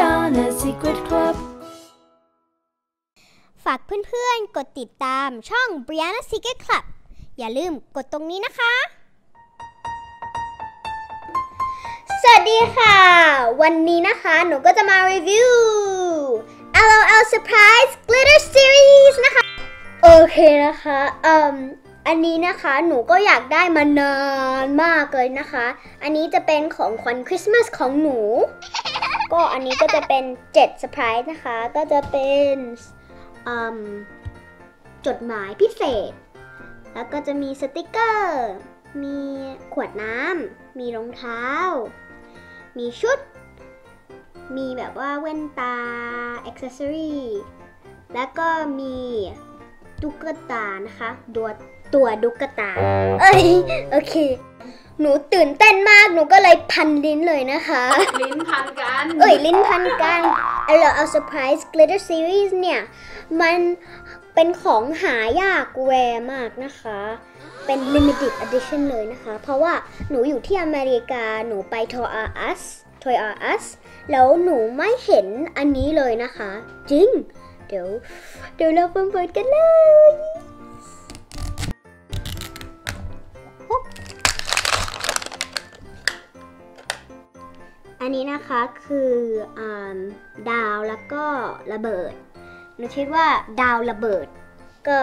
Brianna's Secret Club ฝากเพื่อนๆกดติดตามช่อง Brianna's Secret Club อย่าลืมกดตรงนี้นะคะสวัสดีค่ะวันนี้นะคะหนูก็จะมารีวิว LOL Surprise Glitter Series นะคะโอเคนะคะอันนี้นะคะหนูก็อยากได้มานานมากเลยนะคะอันนี้จะเป็นของขวัญคริสต์มาสของหนู ก็อันนี้ก็จะเป็น7เซอร์ไพรส์นะคะก็จะเป็นจดหมายพิเศษแล้วก็จะมีสติกเกอร์มีขวดน้ำมีรองเท้ามีชุดมีแบบว่าแว่นตาอ็อกเซสซอรี่แล้วก็มีตุ๊กตานะคะตัวตุ๊กตาเอ้ยโอเคหนูตื่นเต้นมากหนูก็เลยพันลิ้นเลยนะคะลิ้นพันกันเอ้ยลิ้นพันกันLOL Surprise Glitter Series เนี่ยมันเป็นของหายากแวร์มากนะคะเป็น limited edition เลยนะคะเพราะว่าหนูอยู่ที่อเมริกาหนูไปToys R Us แล้วหนูไม่เห็นอันนี้เลยนะคะจริงเดี๋ยวเราเปิดกันเลยอันนี้นะคะคือดาวแล้วก็ระเบิดหนูคิดว่าดาวระเบิดก็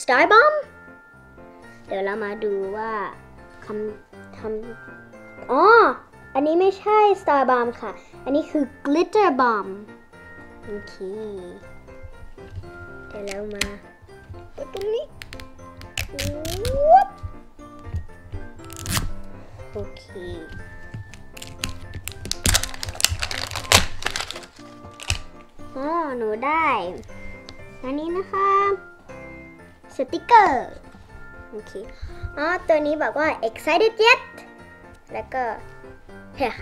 Star Bomb เดี๋ยวเรามาดูว่าคำอันนี้ไม่ใช่ Star Bomb ค่ะอันนี้คือ Glitter Bomb โอเคเดี๋ยวเรามาดูตรงนี้โอเคหนูได้อันนี้นะคะสติกเกอร์โอเคตัวนี้บอกว่า excited yet แล้วก็เฮ้ย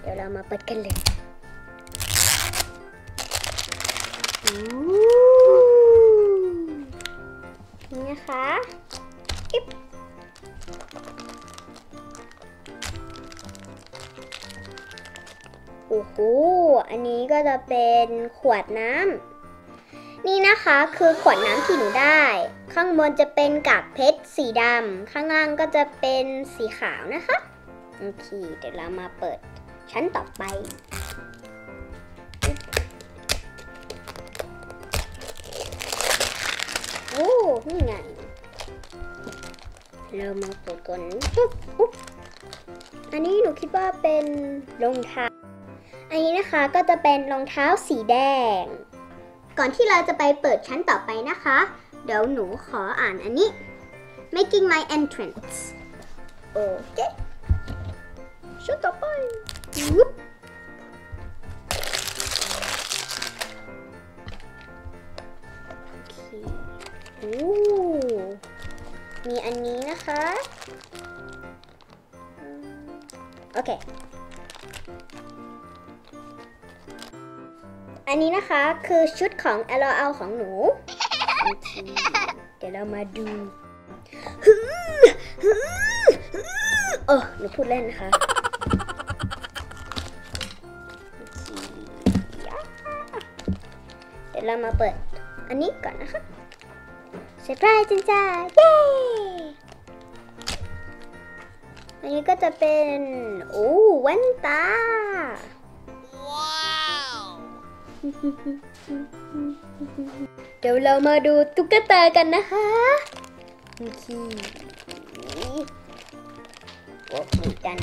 เดี๋ยวเรามาเปิดกันเลยนี่นะคะโอ้โหอันนี้ก็จะเป็นขวดน้ำนี่นะคะคือขวดน้ำที่หนูได้ข้างบนจะเป็นกากเพชรสีดำข้างล่างก็จะเป็นสีขาวนะคะโอเคเดี๋ยวเรามาเปิดชั้นต่อไปโอ้นี่ไงเรามาเปิดกันอันนี้หนูคิดว่าเป็นรองเท้าอันนี้นะคะก็จะเป็นรองเท้าสีแดงก่อนที่เราจะไปเปิดชั้นต่อไปนะคะเดี๋ยวหนูขออ่านอันนี้ making my entrance โอเคชุดต่อไปมีอันนี้นะคะโอเคอันนี้นะคะคือชุดของ LOL ของหนู เดี๋ยวเรามาดูโอ้หนูพูดเล่นนะคะเดี๋ยวเรามาเปิดอันนี้ก่อนนะคะเซอร์ไพรส์จริงจ้าเย้อันนี้ก็จะเป็นโอ้แว่นตาเดี๋ยวเรามาดูตุ๊กตากันนะคะโอเคโอเคกัน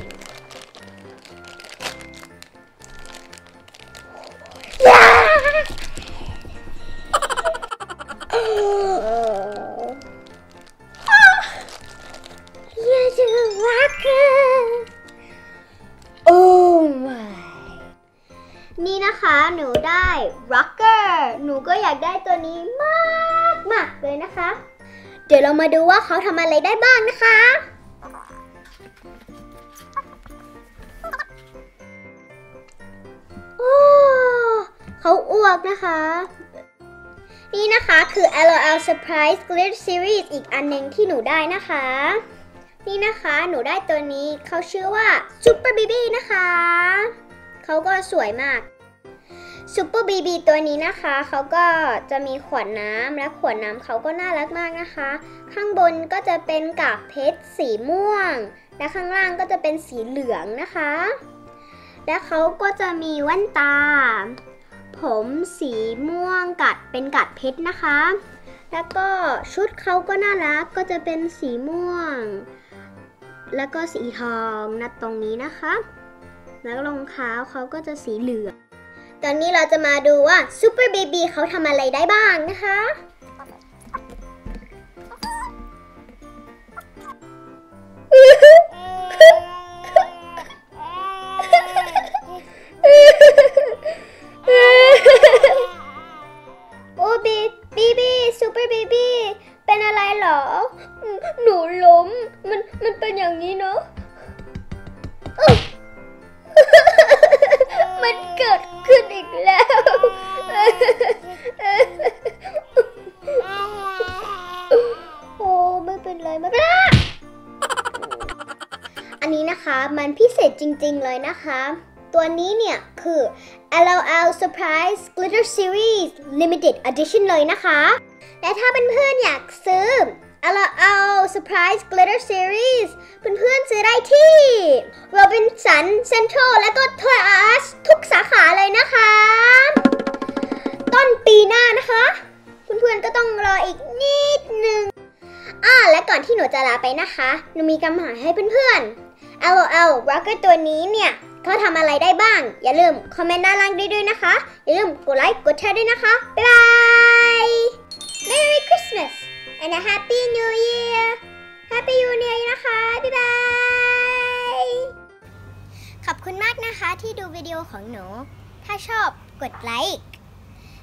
อย่าจะ Rocker โอ้ my นี่นะคะหนูได้ Rocker หนูก็อยากได้ตัวนี้มากเลยนะคะเดี๋ยวเรามาดูว่าเขาทำอะไรได้บ้างนะคะโอ้เขาอ้วกนะคะนี่นะคะคือ LOL Surprise Glitter Series อีกอันหนึ่งที่หนูได้นะคะนี่นะคะหนูได้ตัวนี้เขาชื่อว่า Super Baby นะคะข เขาก็สวยมาก Super Baby ตัวนี้นะคะเขาก็จะมีขวดน้ำและขวดน้ำเขาก็น่ารักมากนะคะข้างบนก็จะเป็นกากเพชรสีม่วงและข้างล่างก็จะเป็นสีเหลืองนะคะและเขาก็จะมีแว่นตาผมสีม่วงกัดเป็นกัดเพชรนะคะแล้วก็ชุดเขาก็น่ารักก็จะเป็นสีม่วงแล้วก็สีทองนะตรงนี้นะคะแล้วรองเท้าเขาก็จะสีเหลืองตอนนี้เราจะมาดูว่า Super Baby เขาทำอะไรได้บ้างนะคะโอ้บีบีบี Super Baby เป็นอะไรหรอหนูล้มมันเป็นอย่างนี้เนาะมันเกิดขึ้นอีกแล้วโอ้ไม่เป็นไรไม่เป็นไรอันนี้นะคะมันพิเศษจริงๆเลยนะคะตัวนี้เนี่ยคือ LOL Surprise Glitter Series Limited Edition เลยนะคะและถ้าเพื่อนๆอยากซื้อ LOL Surprise Glitter Series เพื่อนๆซื้อได้ที่ Robinson Central และก็ Toys R Us ทุกสาขาเลยนะคะต้นปีหน้านะคะเพื่อนๆก็ต้องรออีกนิดนึงและก่อนที่หนูจะลาไปนะคะหนูมีคำถามให้เพื่อนๆ LOL Rocker ตัวนี้เนี่ยเขาทำอะไรได้บ้างอย่าลืมคอมเมนต์ด้านล่างด้วยนะคะอย่าลืมกดไลค์กดแชร์ด้วยนะคะบ๊ายบาย Merry Christmas and a Happy New Year Happy New Year นะคะบ๊ายบายขอบคุณมากนะคะที่ดูวิดีโอของหนูถ้าชอบกดไลค์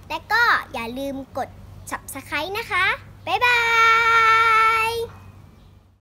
และก็อย่าลืมกด Subscribe นะคะบ๊ายบาย